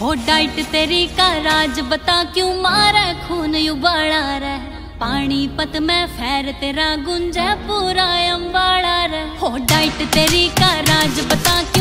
हो डाइट तेरी का राज बता क्यों मारा खून उबाड़ा रे पानीपत में फैर तेरा गुंजे पूरा अंबाड़ा रे हो डाइट तेरी का राज बता क्यों